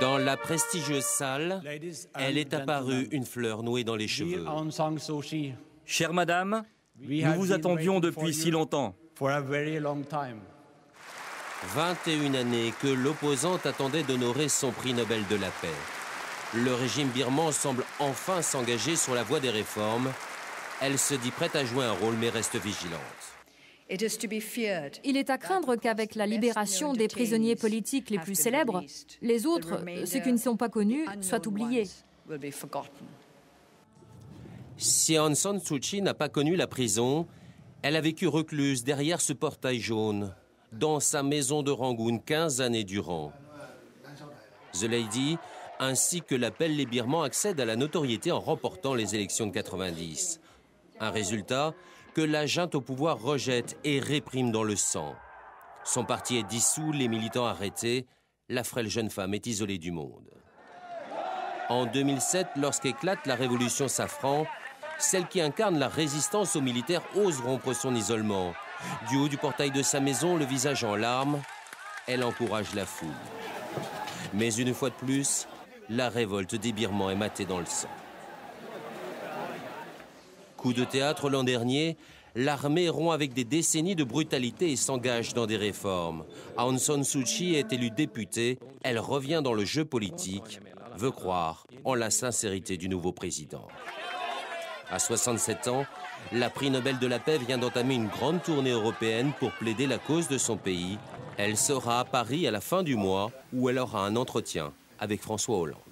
Dans la prestigieuse salle, elle est apparue une fleur nouée dans les cheveux. Chère madame, nous vous attendions depuis si longtemps. 21 années que l'opposante attendait d'honorer son prix Nobel de la paix. Le régime birman semble enfin s'engager sur la voie des réformes. Elle se dit prête à jouer un rôle mais reste vigilante. Il est à craindre qu'avec la libération des prisonniers politiques les plus célèbres, les autres, ceux qui ne sont pas connus, soient oubliés. Si Aung San Suu Kyi n'a pas connu la prison, elle a vécu recluse derrière ce portail jaune, dans sa maison de Rangoon 15 années durant. The Lady, ainsi que l'appel les Birmans, accèdent à la notoriété en remportant les élections de 90. Un résultat que la junte au pouvoir rejette et réprime dans le sang. Son parti est dissous, les militants arrêtés, la frêle jeune femme est isolée du monde. En 2007, lorsqu'éclate la révolution Safran, celle qui incarne la résistance aux militaires ose rompre son isolement. Du haut du portail de sa maison, le visage en larmes, elle encourage la foule. Mais une fois de plus, la révolte des Birmans est matée dans le sang. Coup de théâtre l'an dernier, l'armée rompt avec des décennies de brutalité et s'engage dans des réformes. Aung San Suu Kyi est élue députée, elle revient dans le jeu politique, veut croire en la sincérité du nouveau président. À 67 ans, la prix Nobel de la paix vient d'entamer une grande tournée européenne pour plaider la cause de son pays. Elle sera à Paris à la fin du mois où elle aura un entretien avec François Hollande.